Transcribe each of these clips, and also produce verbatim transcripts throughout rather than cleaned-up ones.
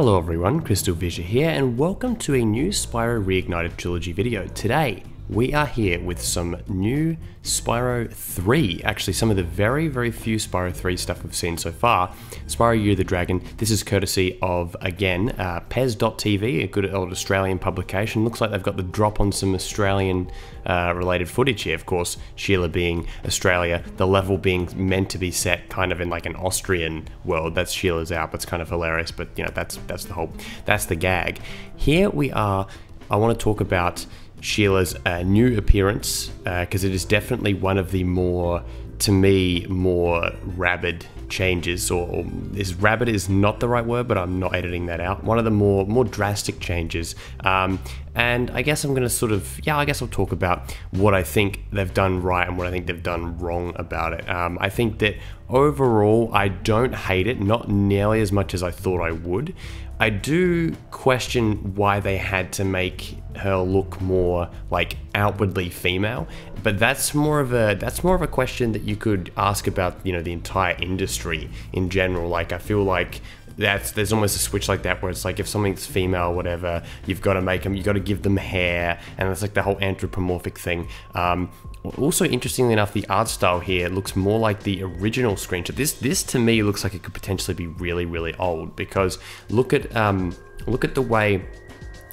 Hello everyone, CrystalFissure here and welcome to a new Spyro Reignited Trilogy video. Today we are here with some new Spyro three, actually some of the very very few Spyro three stuff we've seen so far. Spyro U the Dragon, this is courtesy of, again, uh, Pez dot T V, a good old Australian publication. Looks like they've got the drop on some Australian uh, related footage here, of course, Sheila being Australia, the level being meant to be set kind of in like an Austrian world. That's Sheila's Alp, it's kind of hilarious, but you know, that's that's the whole, that's the gag. Here we are, I want to talk about Sheila's uh, new appearance, because uh, it is definitely one of the more, to me, more rabid changes, or, or is rabid is not the right word, but I'm not editing that out. One of the more more drastic changes, um, and I guess I'm going to sort of, yeah, I guess I'll talk about what I think they've done right and what I think they've done wrong about it. Um, I think that overall, I don't hate it, not nearly as much as I thought I would. I do question why they had to make her look more like outwardly female, but that's more of a that's more of a question that you could ask about, you know, the entire industry in general. Like, I feel like that's there's almost a switch like that where it's like if something's female or whatever, you've got to make them, you got to give them hair, and it's like the whole anthropomorphic thing. Um, also, interestingly enough, the art style here looks more like the original screenshot. This this to me looks like it could potentially be really really old, because look at um, look at the way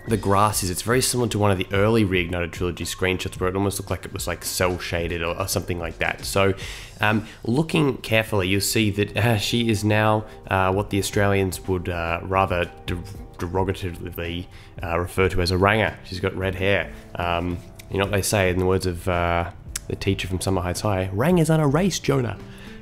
the grass is. It's very similar to one of the early Reignited Trilogy screenshots where it almost looked like it was like cell shaded or, or something like that. So um, looking carefully, you'll see that uh, she is now uh, what the Australians would uh, rather de derogatively uh, refer to as a ranger. She's got red hair. Um, you know what they say in the words of uh, the teacher from Summer Heights High, "Rangers aren't a race, Jonah."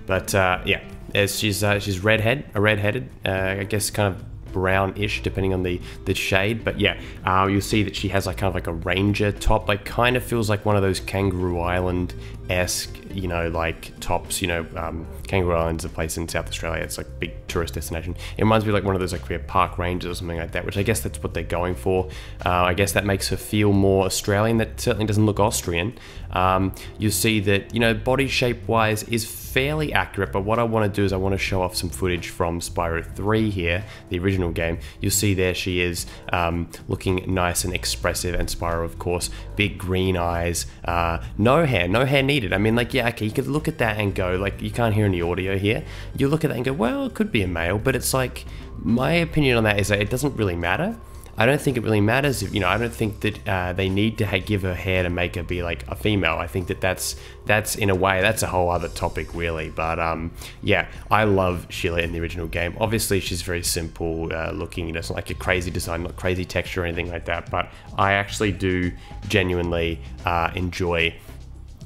But uh, yeah, as she's uh, she's redhead, a redheaded, uh, I guess kind of brownish depending on the the shade, but yeah, uh, you'll see that she has like kind of like a ranger top. Like, kind of feels like one of those Kangaroo Island esque, you know, like tops. You know, um, Kangaroo Island's a place in South Australia. It's like a big tourist destination. It reminds me of like one of those like we have park rangers or something like that. Which I guess that's what they're going for. Uh, I guess that makes her feel more Australian. That certainly doesn't look Austrian. Um, you'll see that, you know, body shape wise is fairly accurate. But what I want to do is I want to show off some footage from Spyro three here, the original game. You'll see there she is, um, looking nice and expressive, and Spyro, of course, big green eyes, uh, no hair, no hair needed. I mean, like, yeah, okay, you could look at that and go, like, you can't hear any audio here. You look at that and go, well, it could be a male, but it's like, my opinion on that is that it doesn't really matter. I don't think it really matters if, you know, I don't think that uh, they need to ha give her hair to make her be like a female. I think that that's, that's in a way, that's a whole other topic really. But um, yeah, I love Sheila in the original game. Obviously she's very simple uh, looking, you know, it's not like a crazy design, not crazy texture or anything like that. But I actually do genuinely uh, enjoy,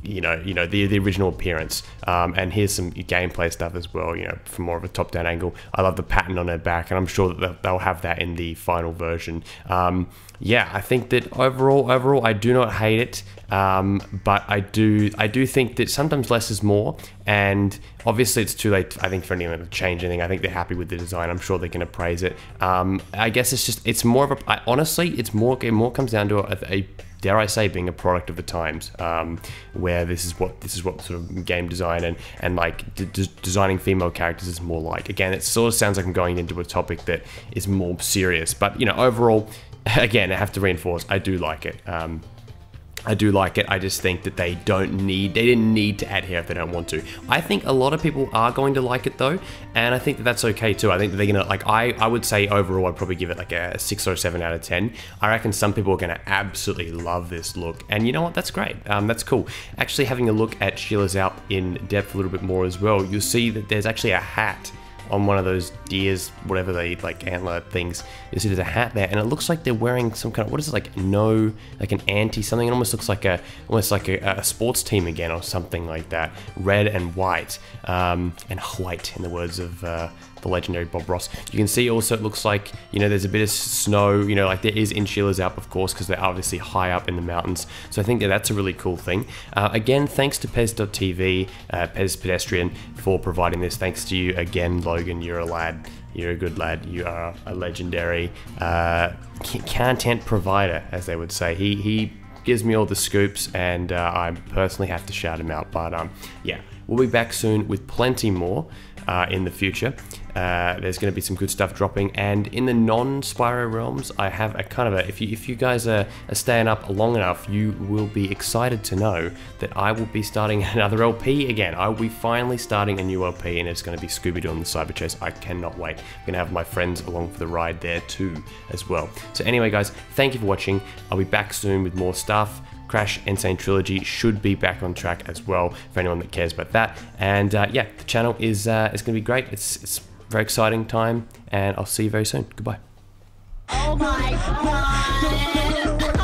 you know, you know, the, the original appearance. Um, and here's some gameplay stuff as well, you know, from more of a top-down angle. I love the pattern on her back, and I'm sure that they'll have that in the final version. Um, yeah, I think that overall, overall, I do not hate it. Um, but I do, I do think that sometimes less is more, and obviously it's too late, I think, for anyone to change anything. I think they're happy with the design. I'm sure they're going to praise it. Um, I guess it's just, it's more of a, I, honestly, it's more, it more comes down to a, a dare I say, being a product of the times, um, where this is what this is what sort of game design and and like d d designing female characters is more like. Again, it sort of sounds like I'm going into a topic that is more serious, but you know, overall, again, I have to reinforce, I do like it. Um, I do like it. I just think that they don't need, they didn't need to add hair if they don't want to. I think a lot of people are going to like it though, and I think that that's okay too. I think that they're gonna, like, I, I would say overall, I'd probably give it like a six or seven out of ten. I reckon some people are gonna absolutely love this look, and you know what, that's great. Um, that's cool. Actually having a look at Sheila's Alp in depth a little bit more as well, you'll see that there's actually a hat on one of those deers, whatever they eat, like antler things. You see there's a hat there, and it looks like they're wearing some kind of, what is it, like no, like an anti something. It almost looks like a, almost like a, a sports team again or something like that. Red and white, um, and white in the words of uh, the legendary Bob Ross. You can see also it looks like, you know, there's a bit of snow, you know, like there is in Sheila's Alp, of course, because they're obviously high up in the mountains. So I think that that's a really cool thing. Uh, again, thanks to Pez dot T V, uh, Pez Pedestrian, for providing this. Thanks to you again, Logan, you're a lad. You're a good lad. You are a legendary uh, content provider, as they would say. He, he gives me all the scoops, and uh, I personally have to shout him out. But um, yeah, We'll be back soon with plenty more uh, in the future. Uh, there's going to be some good stuff dropping, and in the non-Spyro realms, I have a kind of a, if you, if you guys are, are staying up long enough, you will be excited to know that I will be starting another L P again. I will be finally starting a new L P, and it's going to be Scooby-Doo and the Cyberchase. I cannot wait. I'm going to have my friends along for the ride there too as well. So anyway guys, thank you for watching. I'll be back soon with more stuff. Crash N. Sane Trilogy should be back on track as well, for anyone that cares about that. And uh, yeah, the channel is uh, it's going to be great. It's, it's very exciting time, and I'll see you very soon. Goodbye. Oh my God.